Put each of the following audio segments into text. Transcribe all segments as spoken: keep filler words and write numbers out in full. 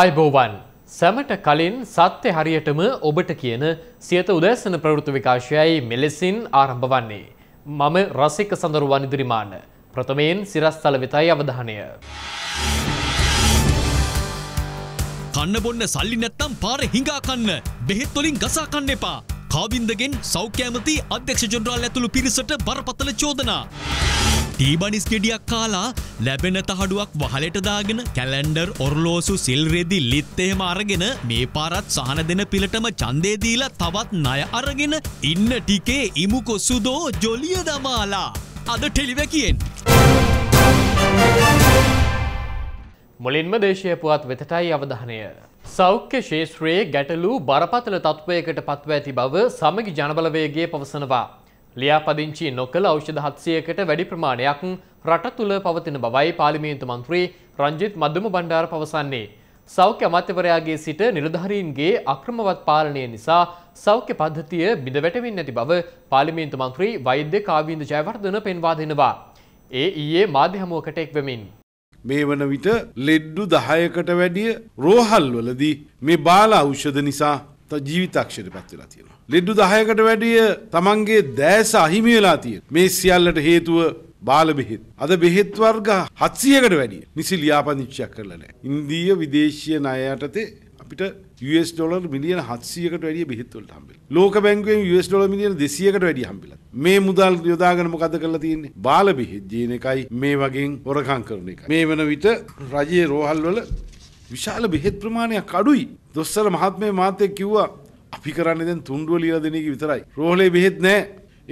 ආයුබෝවන් සැමට කලින් සත්‍ය හරියටම ඔබට කියන සියත උදෑසන ප්‍රවෘත්ති විකාශයයි මෙලෙසින් ආරම්භ වන්නේ. මම රසික සඳරුවන් ඉදිරිමාන. ප්‍රථමයෙන් සිරස්තල වෙතයි අවධානය. කන්න බොන්න සල්ලි නැත්තම් පාරේ හිඟා කන්න. බෙහෙත් වලින් ගසා කන්න එපා. කාවින්දගෙන් සෞඛ්‍ය ඇමති අධ්‍යක්ෂ ජෙනරාල් ඇතුළු පිරිසට බරපතල චෝදනා. ටීබනිස් ගෙඩියක් කාලා ලැබෙන තහඩුවක් වහලට දාගෙන කැලෙන්ඩර් ඔර්ලෝසු සිල් රෙදි ලිත් එහෙම අරගෙන මේ පාරත් සහන දෙන පිළටම ඡන්දේ දීලා තවත් ණය අරගෙන ඉන්න ටිකේ ඉමුකො සුදෝ ජොලිය දමාලා අද ටෙලිවැකියෙන් මුලින්ම දේශීය පුවත් වෙතටයි අවධානය. සෞඛ්‍ය ශාස්ත්‍රයේ ගැටලු බරපතල තත්ත්වයකට පත්ව ඇති බව සමගි ජනබලවේගය පවසනවා. ලියාපදිංචි නොකළ ඖෂධ හත්සියයකට වැඩි ප්‍රමාණයක් රට තුළ පවතින බවයි පාර්ලිමේන්තු මන්ත්‍රී රංජිත් මධුම බණ්ඩාර පවසන්නේ. සෞඛ්‍ය අමාත්‍යවරයාගේ සිට නිලධාරීන්ගේ අක්‍රමවත් පාලනය නිසා සෞඛ්‍ය පද්ධතිය බිඳවැටෙමින් නැති බව පාර්ලිමේන්තු මන්ත්‍රී වෛද්‍ය කාවින්ද ජයවර්ධන පෙන්වා දෙනවා. ඒ ඊයේ මාධ්‍ය හමුවකට එක්වෙමින් මේ වන විට ලෙඩ්ඩු දහයකට වැඩිය රෝහල්වලදී මේ බාල ඖෂධ නිසා ජීවිතක්ෂරපත් වෙලා තියෙනවා. ලෙඩ්ඩු දහයකට වැඩිය තමන්ගේ දැස අහිමි වෙලා තියෙන. මේ සියල්ලට හේතුව බාල බෙහෙත්. අද බෙහෙත් වර්ග හත්සියයකට වැඩිය නිසි ලියාපදිංචියක් කරලා නැහැ. ඉන්දීය විදේශීය ණය යටතේ අපිට යූ එස් ඩොලර් මිලියන හත්සියයකට වැඩිය බෙහෙත් වලට හම්බෙලා. ලෝක බැංකුවෙන් යූ එස් ඩොලර් මිලියන දෙසීයකට වැඩිය හම්බෙලා. මේ මුදල් යොදාගෙන මොකද කරලා තියෙන්නේ? බාල බෙහෙත් ජීන එකයි මේ වගේන් හොරකම් කරන එකයි. මේ වෙන විට රජයේ රෝහල්වල විශාල බෙහෙත් ප්‍රමාණයක් අඩුයි. දොස්තර මහත්මයා මාත් එක්ක කිව්වා අපි කරන්නේ දැන් තුන්ඩුව ලියලා දෙන එක විතරයි. රෝහලේ බෙහෙත් නැහැ.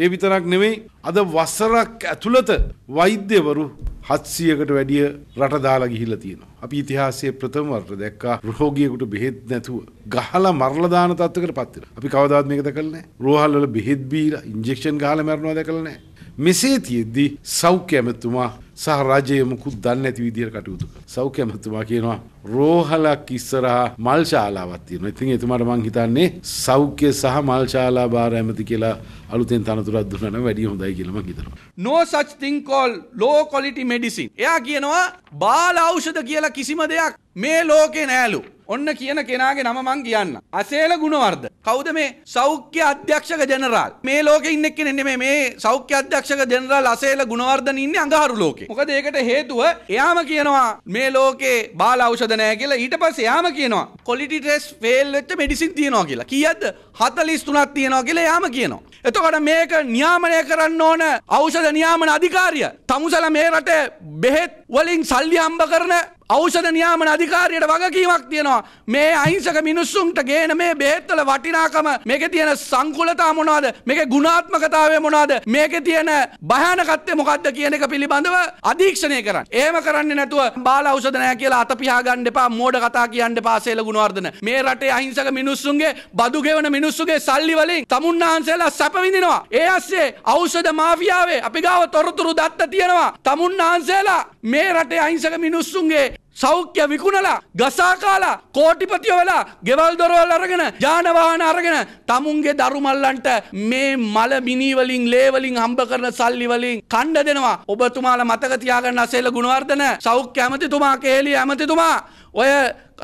ඒ විතරක් නෙමෙයි අද වසරක් ඇතුළත වෛද්‍යවරු හත්සියයකට වැඩිය රට දාලා ගිහිල්ලා තියෙනවා. අපි ඉතිහාසයේ ප්‍රථම වරට දැක්කා රෝගියෙකුට බෙහෙත් නැතුව ගහලා මරලා දාන තත්ත්වයකටපත් වෙනවා. අපි කවදාවත් මේක දැකලා නැහැ. රෝහල්වල බෙහෙත් බීලා ඉන්ජෙක්ෂන් ගහලා මරනවා දැකලා නැහැ. මෙසේ තියෙද්දී සෞඛ්‍ය ඇමතුමා සහ රජයේ මුකුත් දන්නේ නැති විදියට කටයුතු කරනවා. සෞඛ්‍ය ඇමතුමා කියනවා රෝහලක් ඉස්සරහා මල් ශාලාවක් තියෙනවා. ඉතින් එතුමාට මං හිතන්නේ සෞඛ්‍ය සහ මල් ශාලා භාර ඇමති කියලා අලුතෙන් තනතුරක් දුන්නා නම් වැඩි හොඳයි කියලා මං හිතනවා. No such thing called low quality medicine. එයා කියනවා බාල ඖෂධ කියලා කිසිම දෙයක් මේ ලෝකේ නෑලු. ඔන්න කියන කෙනාගේ නම මං කියන්න. අසේල ගුණවර්ධන. කවුද මේ සෞඛ්‍ය අධ්‍යක්ෂක ජෙනරාල්? මේ ලෝකේ ඉන්න එක්කනේ නෙමෙයි මේ සෞඛ්‍ය අධ්‍යක්ෂක ජෙනරාල් අසේල ගුණවර්ධන ඉන්නේ අඟහරු ලෝකේ. මොකද ඒකට හේතුව එයාම කියනවා මේ ලෝකේ බාල ඖෂධ නැහැ කියලා. ඊට පස්සේ එයාම කියනවා quality test fail වෙච්ච medicine තියනවා කියලා. කීයක්ද? හතළිස් තුනක් තියනවා කියලා එයාම කියනවා. එතකොට මේක නියාමනය කරන්න ඕන ඖෂධ නියාමන අධිකාරිය. තමුසල මේ රටේ බෙහෙත් වලින් සල්ලි හම්බ කරන ඖෂධ නියාමන අධිකාරියට වගකීමක් තියෙනවා. මේ අහිංසක මිනිස්සුන්ට ගේන මේ බෙහෙත්වල වටිනාකම, මේකේ තියෙන සංකූලතාව මොනවද, මේකේ ගුණාත්මකතාවය මොනවද, මේකේ තියෙන භයානකත්වය මොකද්ද කියන එක පිළිබඳව අධීක්ෂණය කරන්න. එහෙම කරන්නේ නැතුව බාල ඖෂධ නැහැ කියලා අත පියා ගන්න එපා, මෝඩ කතා කියන්න එපා සේල ගුණවර්ධන. මේ රටේ අහිංසක මිනිස්සුන්ගේ බදු ගෙවන මිනිස්සුගේ සල්ලි වලින් තමුන්නාන්සේලා සැප විඳිනවා. ඒ ඇස්සේ ඖෂධ මාෆියාවේ අපි ගාව තොරතුරු දත්ත තියෙනවා. තමුන්නාන්සේලා මේ රටේ අහිංසක මිනිස්සුන්ගේ සෞඛ්‍ය විකුණලා ගසා කාලා කෝටිපතියෝ වෙලා ගෙවල් දොරවල් අරගෙන යාන වාහන අරගෙන තමුන්ගේ දරු මල්ලන්ට මේ මල මිනි වලින් ලේ වලින් හම්බ කරන සල්ලි වලින් කණ්ඩ දෙනවා. ඔබතුමාලා මතක තියාගන්න අසේල ගුණවර්ධන සෞඛ්‍ය ඇමතිතුමා, කේලි ඇමතිතුමා, ඔය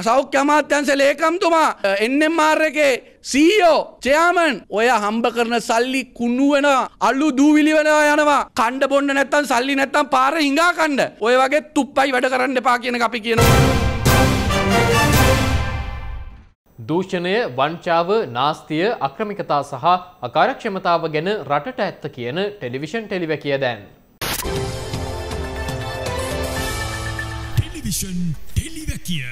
සෞඛ්‍ය අමාත්‍යාංශයේ ලේකම්තුමා, එන් එම් ආර් එකේ සී ඊ ඕ චෙයාමන්, ඔය හම්බ කරන සල්ලි කුණු වෙනවා, අලු දූවිලි වෙනවා යනවා. කණ්ඩ බොන්න නැත්තම් සල්ලි නැත්තම් පාර හිඟා කණ්ඩ. ඔය වගේ තුප්පයි වැඩ කරන්න එපා කියන එක අපි කියනවා. දූෂණය, වංචාව, නාස්තිය, අක්‍රමිකතා සහ අකාර්යක්ෂමතාව ගැන රටට ඇත්ත කියන ටෙලිවිෂන් ටෙලිවැකිය දැන්. ටෙලිවිෂන් ටෙලිවැකිය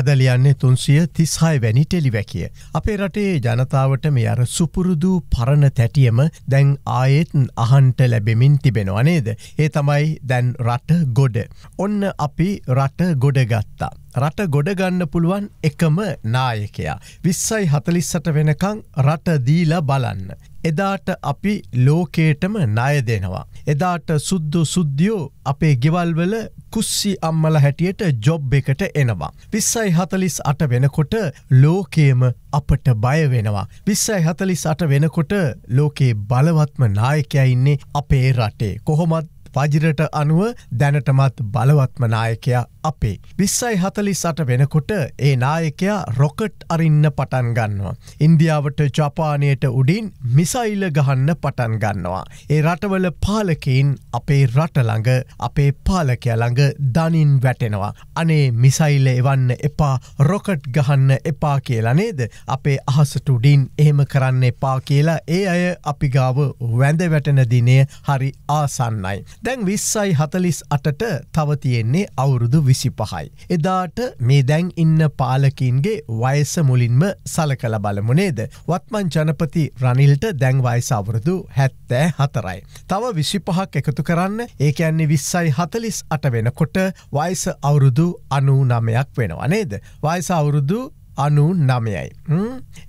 අද ලියන්නේ තුන්සිය තිස්හය වැනි ටෙලිවැකිය. අපේ රටේ ජනතාවට මේ අර සුපුරුදු පරණ තැටියම දැන් ආයෙත් අහන්ට ලැබෙමින් තිබෙනවා නේද? ඒ තමයි දැන් රට ගොඩ. ඔන්න අපි රට ගොඩ ගත්තා. රට ගොඩ ගන්න පුළුවන් එකම නායකයා. විස්සයි හතළිස්ට වෙනකං රට දීලා බලන්න. එදාට අපි ලෝකේටම ණය දෙනවා. එදාට සුද්දු සුද්දියෝ අපේ ගෙවල්වල කුස්සි අම්මල හැටියට ජොබ් එකට එනවා. විස්සයි හතළිස් අට වෙනකොට ලෝකයම අපට බය වෙනවා. විස්සයි හතළිස් අට වෙනකොට ලෝකේ බලවත්ම නායකයා ඉන්නේ අපේ රටේ. කොහොමත් වජිරට අනුව දැනටමත් බලවත්ම නායකයා අපේ. විස්සයි හතලිස් අට වෙනකොට ඒ නායකයා රොකට් අරින්න පටන් ගන්නවා. ඉන්දියාවට ජපානයට උඩින් මිසයිල ගහන්න පටන් ගන්නවා. ඒ රටවල පාලකයන් අපේ රට ළඟ අපේ පාලකයා ළඟ දනින් වැටෙනවා. අනේ මිසයිල එවන්න එපා රොකට් ගහන්න එපා කියලා නේද? අපේ අහසට උඩින් එහෙම කරන්න එපා කියලා ඒ අය අපි ගාව වැඳ වැටෙන දිනේ හරි ආසන්නයි. දැන් විස්සයි හතලිස් අටට තව තියෙන්නේ අවුරුදු විසි පහයි. එදාට මේ දැන් ඉන්න පාලකින්ගේ වයස මුලින්ම සලකල බලමු නේද? වත්මන් ජනපති රනිල්ට දැන් වයස අවුරුදු හැත්තෑ හතරයි. තව විසි පහක් එකතු කරන්න, ඒ කියන්නේ විස්සයි හතලිස් අට වෙනකොට වයස අවුරුදු අනූ නවයක් වෙනවා නේද? වයස අවුරුදු අනූ නවයයි.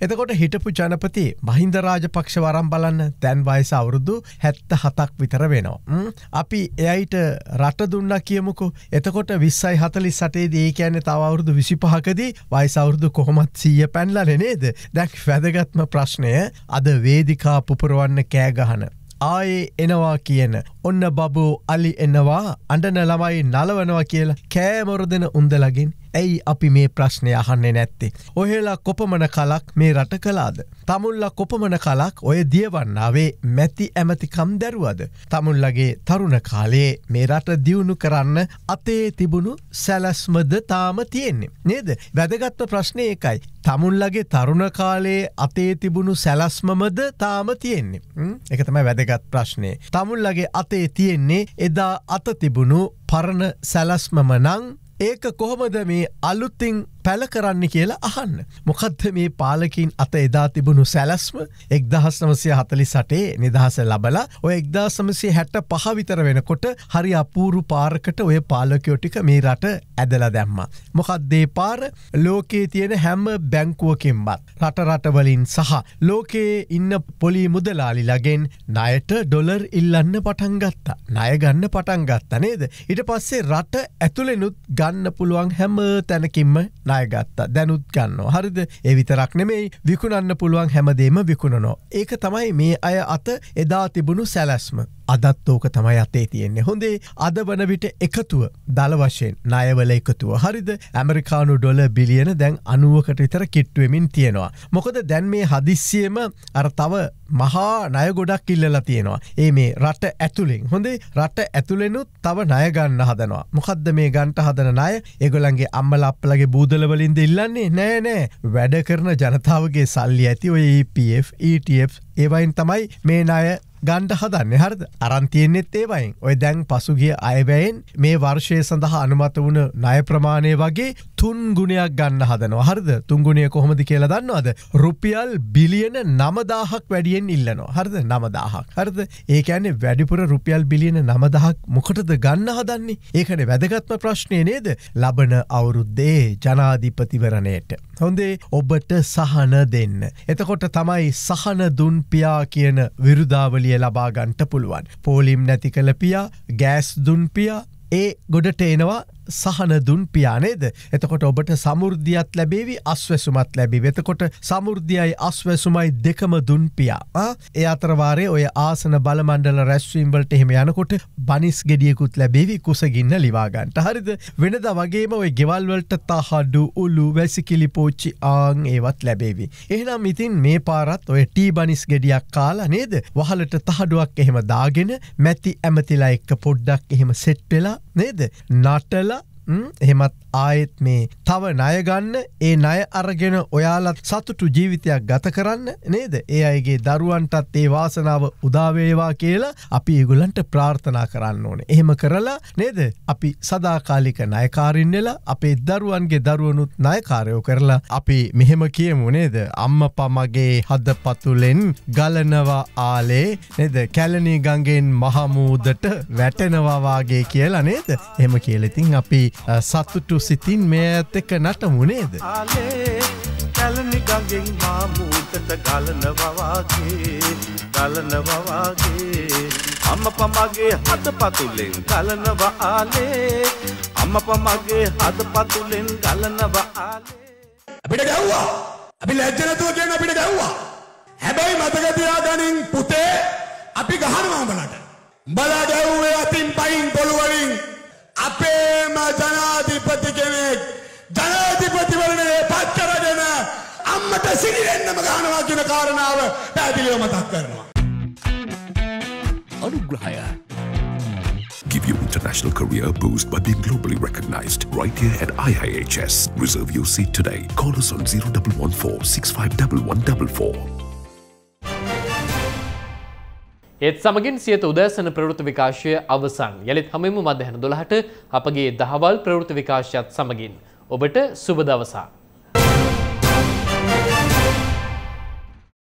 එතකොට හිටපු ජනපති මහින්ද රාජපක්ෂ වරම් බලන්න, දැන් වයස අවුරුදු හැත්තෑ හතක් විතර වෙනවා. අපි එයිට රට දුන්නා කියමුකෝ. එතකොට විස්සයි හතලිස් අටේදී ඒ කියන්නේ තව අවුරුදු විසි පහකදී වයස අවුරුදු කොහොමත් සීය පැනලානේ නේද? දැන් වැදගත්ම ප්‍රශ්නය අද වේදිකා පුපුරවන්න කෑ ගහන, ආයේ එනවා කියන, ඔන්න බබෝ අලි එනවා, අඬන ළමයි නලවනවා කියලා කෑමොරදෙන උන්දලගින් ඇයි අපි මේ ප්‍රශ්නය අහන්නේ නැත්තේ? ඔහෙලා කොපමණ කලක් මේ රට කළාද? තමුල්ලා කොපමණ කලක් ඔය දියවන්නාවේ මැති ඇමතිකම් දැරුවද? තමුල්ලගේ තරුණ කාලයේ මේ රට දියුණු කරන්න අතේ තිබුණු සැලැස්මද තාම තියෙන්නේ නේද? වැදගත්ම ප්‍රශ්නේ ඒකයි. තමුල්ලගේ තරුණ කාලයේ අතේ තිබුණු සැලැස්මමද තාම තියෙන්නේ? ඒක තමයි වැදගත් ප්‍රශ්නේ. තමුල්ලගේ අතේ තියෙන්නේ එදා අත තිබුණු පරණ සැලැස්මම නම් ඒක කොහොමද මේ අලුතින් පැල කරන්න කියලා අහන්න. මොකද්ද මේ පාලකින් අත එදා තිබුණු සැලැස්ම? එක්දාස් නවසිය හතලිස් අටේ නිදහස ලැබලා ඔය එක්දාස් නවසිය හැටපහ විතර වෙනකොට හරි අපූරු පාරකට ඔය පාලකයෝ ටික මේ රට ඇදලා දැම්මා. මොකද්ද ඒ පාර? ලෝකයේ තියෙන හැම බැංකුවකින්වත් රට රටවලින් සහ ලෝකයේ ඉන්න පොලි මුදලාලිලාගෙන් ණයට ඩොලර් ඉල්ලන්න පටන් ගත්තා. ණය ගන්න පටන් ගත්තා නේද? ඊට පස්සේ රට ඇතුළෙනුත් ගන්න පුළුවන් හැම තැනකින්ම ණය ගත්තා. දැනුත් ගන්නවා. හරිද? ඒ විතරක් නෙමෙයි, විකුණන්න පුළුවන් හැමදේම විකුණනවා. ඒක තමයි මේ අය අත එදා තිබුණු සැලැස්ම. අදත් ඕක තමයි අතේ තියෙන්නේ. හොඳේ, අද වන විට එකතුව දල වශයෙන් ණයවල එකතුව. හරිද? ඇමරිකානු ඩොලර් බිලියන දැන් අනූවකට විතර කිට්ටු වෙමින් තියෙනවා. මොකද දැන් මේ හදිස්සියෙම අර තව මහා ණය ගොඩක් ඉල්ලලා තියෙනවා. ඒ මේ රට ඇතුලෙන්. හොඳේ, රට ඇතුලෙනුත් තව ණය ගන්න හදනවා. මොකද්ද මේ ගන්න හදන ණය? ඒගොල්ලන්ගේ අම්මලා අප්පලාගේ බූදල වලින්ද ඉල්ලන්නේ? නෑ නෑ. වැඩ කරන ජනතාවගේ සල්ලි ඇති ඔය E P F, E T F ඒවයින් තමයි මේ ණය ගණ්ඩ හදන්නේ. හරිද? අරන් තියෙන්නෙත් ඒවයින්. ඔය දැන් පසුගිය අයවැයෙන් මේ වර්ෂය සඳහා අනුමත වුණ ණය ප්‍රමාණය වගේ තුන් ගුණයක් ගන්න හදනවා. හරිද? තුන් ගුණය කොහොමද කියලා දන්නවද? රුපියල් බිලියන නවදාහක් වැඩියෙන් ඉල්ලනවා. හරිද? නවදාහක්. හරිද? ඒ කියන්නේ වැඩිපුර රුපියල් බිලියන නවදාහක් මොකටද ගන්න හදන්නේ? ඒකනේ වැදගත්ම ප්‍රශ්නේ නේද? ලබන අවුරුද්දේ ජනාධිපතිවරණයට. හොඳේ, ඔබට සහන දෙන්න. එතකොට තමයි සහන දුන් පියා කියන විරුදාවලිය ලබා ගන්නට පුළුවන්. පෝලිම් නැති කළ පියා, ගෑස් දුන් පියා, ඒ ගොඩට එනවා සහන දුන් පියා නේද? එතකොට ඔබට සමෘද්ධියත් ලැබේවි, අස්වැසුමත් ලැබේවි. එතකොට සමෘද්ධියයි අස්වැසුමයි දෙකම දුන් පියා. ඒ අතර වාරේ ඔය ආසන බලමණ්ඩල රැස්වීම් වලට එහෙම යනකොට බනිස් ගෙඩියකුත් ලැබේවි කුසගින්න ලිවා ගන්නට. හරිද? වෙනදා වගේම ඔය ගෙවල් වලට තහඩු, උළු, වැසිකිලි පෝච්චි ආන් ඒවත් ලැබේවි. එහෙනම් ඉතින් මේ පාරත් ඔය ටී බනිස් ගෙඩියක් කාලා නේද? වහලට තහඩුවක් එහෙම දාගෙන මැති ඇමතිලා එක්ක පොඩ්ඩක් එහෙම සෙට් වෙලා නේද? නටලා එහෙමත් ආයෙත් මේ තව ණය ගන්න, ඒ ණය අරගෙන ඔයාලත් සතුටු ජීවිතයක් ගත කරන්න නේද? ඒ අයගේ දරුවන්ටත් ඒ වාසනාව උදා වේවා කියලා අපි ඒගොල්ලන්ට ප්‍රාර්ථනා කරන්න ඕනේ. එහෙම කරලා නේද අපි සදාකාලික ණයකාරින් වෙලා අපේ දරුවන්ගේ දරුවනුත් ණයකාරයෝ කරලා අපි මෙහෙම කියමු නේද? අම්මපා මගේ හදපතුලෙන් ගලනවා ආලේ නේද? කැලණි ගඟෙන් මහමූදට වැටෙනවා වාගේ කියලා නේද? එහෙම කියලා ඉතින් අපි සතුටු සිතින් මේ ඇතක නටමු නේද? ආලේ කැලණි ගඟෙන් මහමූදට ගලනවා වාගේ, ගලනවා වාගේ, අම්මපා මගේ හදපතුලෙන් ගලනවා ආලේ, අම්මපා මගේ හදපතුලෙන් ගලනවා ආලේ. අපිට ගැව්වා. අපි ලැජ්ජ නැතුව කියන අපිට ගැව්වා. හැබැයි මතක තියාගනින් පුතේ, අපි ගහනවා උඹලට. Baladawe ating paing poluwaring apema janadipati kenek janadipati varne patkara dena ammata sirirenna maganawa kiyana karanaawa padiliwa matak karanawa Anugrahaya. Give your international career a boost by being globally recognized right here at I I H S. Reserve your seat today. Call us on zero one one four, six five one one four four. ඒත් සමගින් සියත උදෑසන ප්‍රවෘත්ති විකාශය අවසන්. යලිත් හැමෙම මධ්‍යහන දොළහට අපගේ දහවල් ප්‍රවෘත්ති විකාශයත් සමගින් ඔබට සුබ දවසක්.